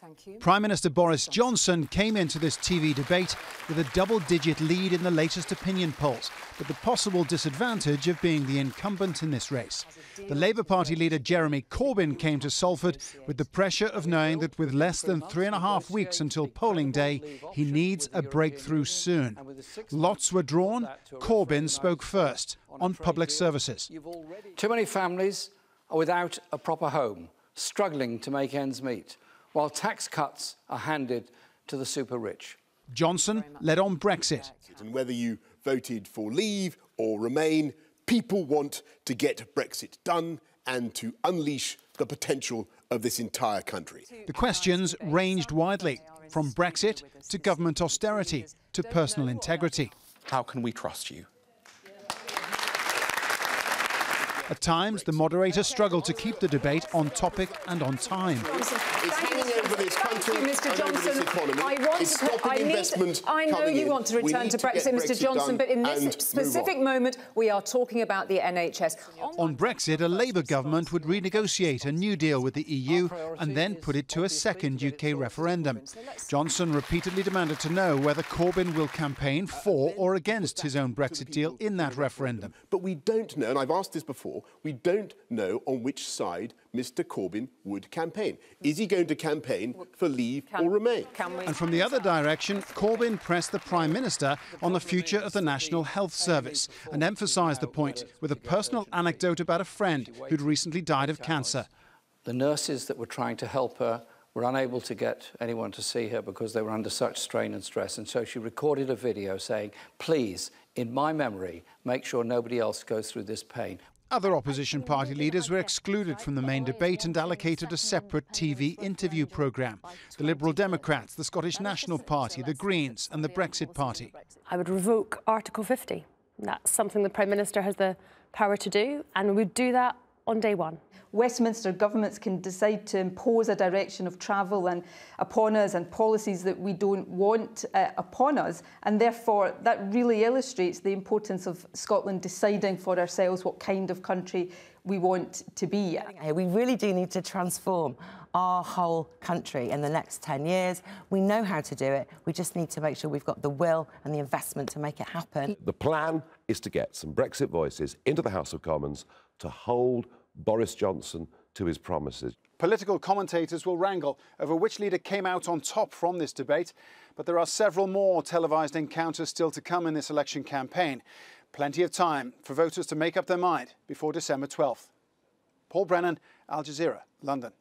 Thank you. Prime Minister Boris Johnson came into this TV debate with a double-digit lead in the latest opinion polls, but the possible disadvantage of being the incumbent in this race. The Labour Party leader Jeremy Corbyn came to Salford with the pressure of knowing that with less than 3.5 weeks until polling day, he needs a breakthrough soon. Lots were drawn. Corbyn spoke first on public services. Too many families are without a proper home, struggling to make ends meet, while tax cuts are handed to the super-rich. Johnson led on Brexit. And whether you voted for Leave or Remain, people want to get Brexit done and to unleash the potential of this entire country. The questions ranged widely, from Brexit to government austerity to personal integrity. How can we trust you? At times, the moderator struggled to keep the debate on topic and on time. It's hanging over this country, Mr. Johnson. I know you want to return to Brexit, Mr. Johnson, but in this specific moment, we are talking about the NHS. On Brexit, a Labour government would renegotiate a new deal with the EU and then put it to a second UK referendum. Johnson repeatedly demanded to know whether Corbyn will campaign for or against his own Brexit deal in that referendum. But we don't know, and I've asked this before, we don't know on which side Mr Corbyn would campaign. Is he going to campaign for Leave or Remain? And from the other direction, Corbyn pressed the Prime Minister on the future of the National Health Service and emphasised the point with a personal anecdote about a friend who'd recently died of cancer. The nurses that were trying to help her were unable to get anyone to see her because they were under such strain and stress, and so she recorded a video saying, "Please, in my memory, make sure nobody else goes through this pain." Other opposition party leaders were excluded from the main debate and allocated a separate TV interview programme. The Liberal Democrats, the Scottish National Party, the Greens and the Brexit Party. I would revoke Article 50. That's something the Prime Minister has the power to do, and we'd do that on day one. Westminster governments can decide to impose a direction of travel and upon us and policies that we don't want upon us, and therefore that really illustrates the importance of Scotland deciding for ourselves what kind of country we want to be. We really do need to transform our whole country in the next 10 years. We know how to do it. We just need to make sure we've got the will and the investment to make it happen. The plan is to get some Brexit voices into the House of Commons to hold Boris Johnson to his promises. Political commentators will wrangle over which leader came out on top from this debate, but there are several more televised encounters still to come in this election campaign. Plenty of time for voters to make up their mind before December 12th. Paul Brennan, Al Jazeera, London.